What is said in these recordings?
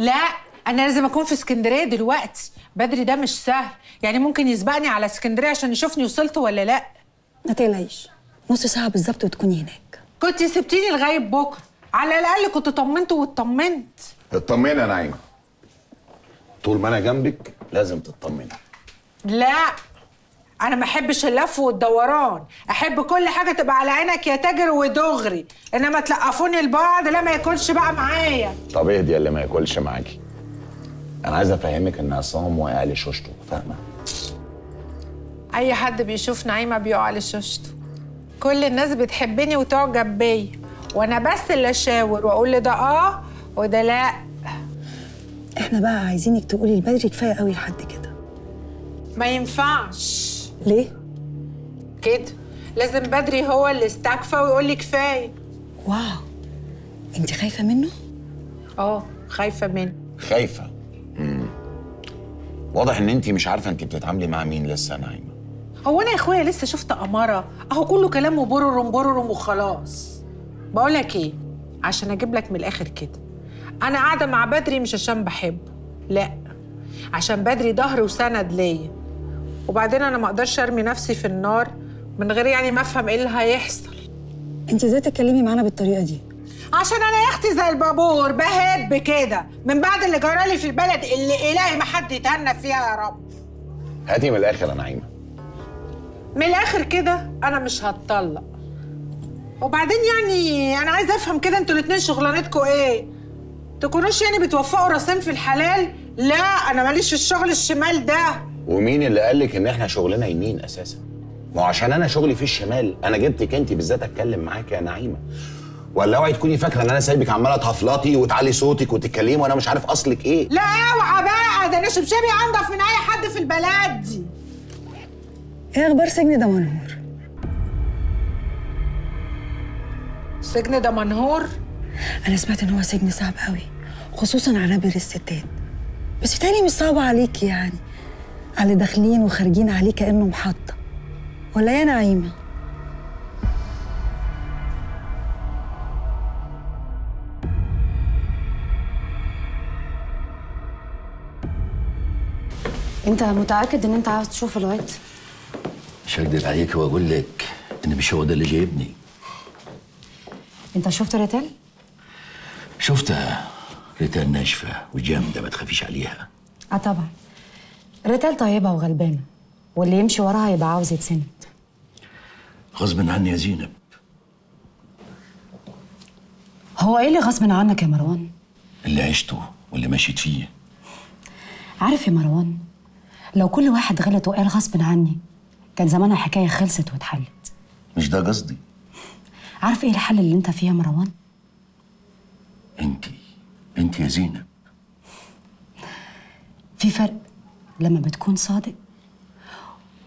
لا انا لازم اكون في اسكندريه دلوقتي. بدري ده مش سهل، يعني ممكن يسبقني على اسكندريه عشان يشوفني وصلت ولا لا. ما تقلقيش، نص ساعه بالظبط وتكوني هناك. كنت سبتيني لغايه بكره، على الاقل كنت طمنت واتطمنت. اطمني يا نعيمه، طول ما انا جنبك لازم تطمني. لا انا ما احبش اللف والدوران، احب كل حاجه تبقى على عينك يا تاجر ودغري، انما تلقفوني لبعض لا ما ياكلش بقى معايا. طب اهدي اللي ما ياكلش معاكي. انا عايز افهمك ان عصام واقع لشوشته، فاهمه؟ اي حد بيشوف نعيمه بيقع لشوشته. كل الناس بتحبني وتعجب بيا، وانا بس اللي اشاور واقول لده اه وده لا. احنا بقى عايزينك تقولي لبدري كفايه قوي لحد كده. ما ينفعش. ليه؟ كده لازم بدري هو اللي استكفى ويقول لي كفايه. واو، انت خايفه منه؟ اه خايفه منه. خايفه؟ واضح ان انت مش عارفه انت بتتعاملي مع مين لسه يا نعيمه. هو انا يا اخويا لسه شفت اماره؟ اهو كله كلام بررم بررم وخلاص. بقول لك ايه، عشان اجيب لك من الاخر كده، انا قاعده مع بدري مش عشان بحبه، لا عشان بدري ظهر وسند ليا، وبعدين انا ما اقدرش ارمي نفسي في النار من غير يعني ما افهم ايه اللي هيحصل. انت ازاي تتكلمي معانا بالطريقه دي؟ عشان انا يا اختي زي البابور بهب كده من بعد اللي جرالي في البلد اللي الهي ما حد يتهنى فيها يا رب. هاتي من الاخر يا نعيمه. من الاخر كده انا مش هتطلق. وبعدين يعني انا عايزه افهم كده، انتوا الاتنين شغلانتكوا ايه؟ تكونوش يعني بتوفقوا راسين في الحلال؟ لا انا ماليش في الشغل الشمال ده. ومين اللي قالك ان احنا شغلنا يمين اساسا؟ ما هو عشان انا شغلي في الشمال انا جبتك انت بالذات اتكلم معاك يا نعيمه. ولا اوعي تكوني فاكره ان انا سايبك عماله تهفلطي وتعلي صوتك وتتكلمي وانا مش عارف اصلك ايه. لا اوعى بقى، ده انا شبشبي انضف من اي حد في البلد دي. ايه اخبار سجن دمنهور؟ سجن دمنهور؟ انا سمعت ان هو سجن صعب قوي، خصوصا على رابر الستات، بس تاني مش صعب عليكي يعني، على داخلين وخارجين عليه كأنه محطة، ولا يا نعيمة؟ أنت متأكد إن أنت عاوز تشوف الواد؟ مش هكدب عليك وأقول لك إن مش هو ده اللي جايبني. أنت شفت ريتال؟ شفتها، ريتال ناشفة وجامدة ما تخافيش عليها. أه طبعًا. ريتال طيبة وغلبانة، واللي يمشي وراها يبقى عاوز يتسند. غصب عني يا زينب. هو ايه اللي غصب عنك يا مروان؟ اللي عشته واللي مشيت فيه. عارف يا مروان، لو كل واحد غلط وقال غصب عني كان زمانها الحكاية خلصت واتحلت. مش ده قصدي. عارف ايه الحل اللي انت فيه يا مروان؟ انت يا زينب. في فرق لما بتكون صادق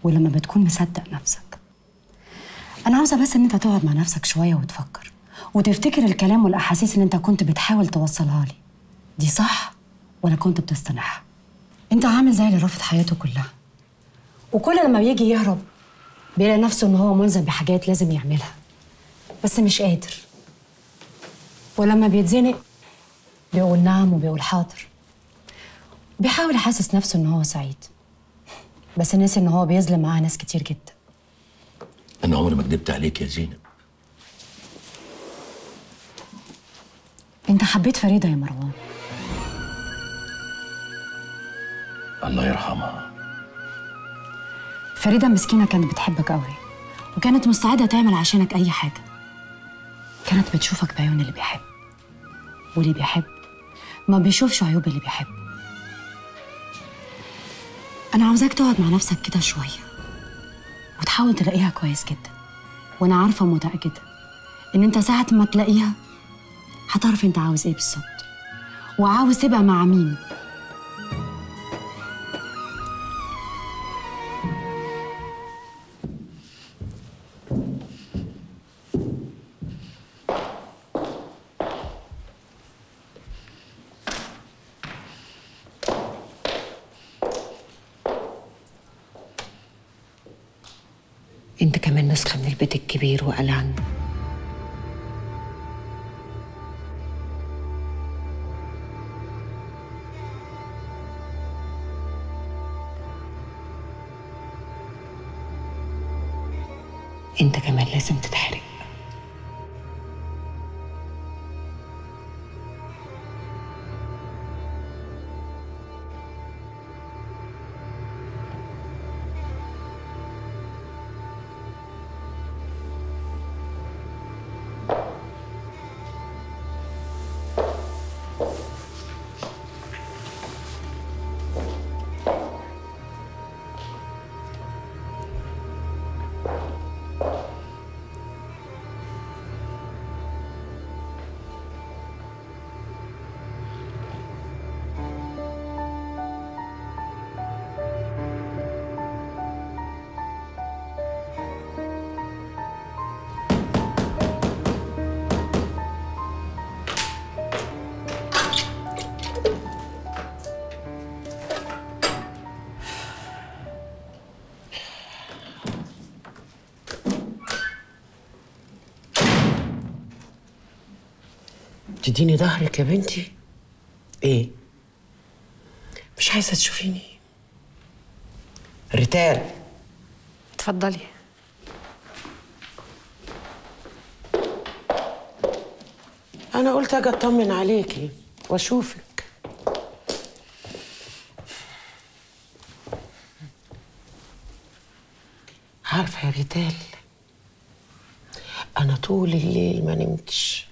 ولما بتكون مصدق نفسك. أنا عاوزة بس إن أنت تقعد مع نفسك شوية وتفكر وتفتكر الكلام والأحاسيس اللي أنت كنت بتحاول توصلها لي، دي صح ولا كنت بتستناها؟ أنت عامل زي اللي رافض حياته كلها، وكل لما بيجي يهرب بيلاقي نفسه إن هو ملزم بحاجات لازم يعملها بس مش قادر، ولما بيتزنق بيقول نعم وبيقول حاضر، بيحاول يحسس نفسه ان هو سعيد بس ناسي ان هو بيظلم معاه ناس كتير جدا. انا عمري ما كدبت عليك يا زينب. انت حبيت فريدة يا مروان. الله يرحمها. فريدة مسكينة كانت بتحبك قوي وكانت مستعدة تعمل عشانك اي حاجة، كانت بتشوفك بعيون اللي بيحب، واللي بيحب ما بيشوفش عيوب اللي بيحبه. أنا عاوزاك تقعد مع نفسك كده شوية وتحاول تلاقيها كويس جدا، وأنا عارفة ومتأكدة إن أنت ساعة ما تلاقيها هتعرف أنت عاوز إيه بالظبط وعاوز تبقى مع مين. انت كمان نسخة من البيت الكبير وقلعان. انت كمان لازم تتحرق. تديني ظهرك يا بنتي؟ ايه؟ مش عايزه تشوفيني؟ ريتال اتفضلي. انا قلت اجي اطمن عليكي واشوفك. عارفه يا ريتال، انا طول الليل ما نمتش.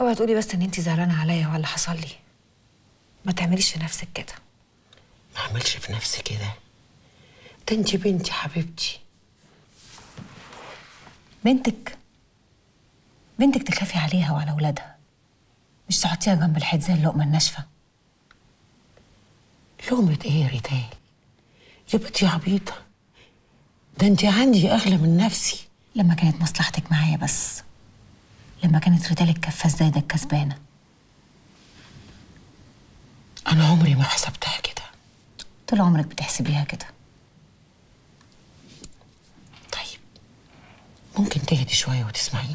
اوعي تقولي بس ان انتي زعلانه عليا وعلى اللي حصل لي. ما تعمليش في نفسك كده. ما اعملش في نفسي كده؟ ده انتي بنتي حبيبتي. بنتك تخافي عليها وعلى اولادها، مش تحطيها جنب الحيط زي اللقمه الناشفه. لقمه ايه يا ريتال؟ يا بنتي عبيطه، ده انتي عندي اغلى من نفسي. لما كانت مصلحتك معايا بس، لما كانت ريتال الكفه الزايده الكسبانه. انا عمري ما حسبتها كده. طول عمرك بتحسبيها كده. طيب ممكن تهدي شويه وتسمعيني؟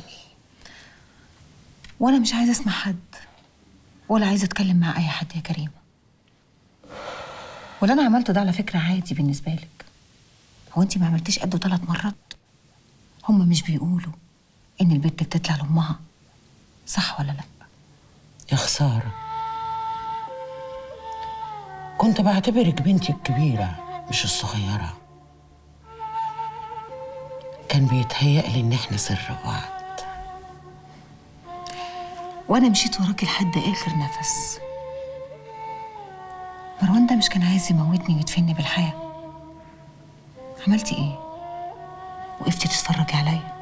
وانا مش عايزه اسمع حد، ولا عايزه اتكلم مع اي حد يا كريمه. واللي انا عملته ده على فكره عادي بالنسبه لك. هو انت ما عملتيش قده 3 مرات؟ هما مش بيقولوا إن البنت بتطلع لأمها، صح ولا لأ؟ يا خسارة، كنت بعتبرك بنتي الكبيرة مش الصغيرة. كان بيتهيألي إن إحنا سر بعض، وأنا مشيت وراكي لحد آخر نفس. مروان ده مش كان عايز يموتني ويدفني بالحياة. عملتي إيه؟ وقفتي تتفرجي عليا؟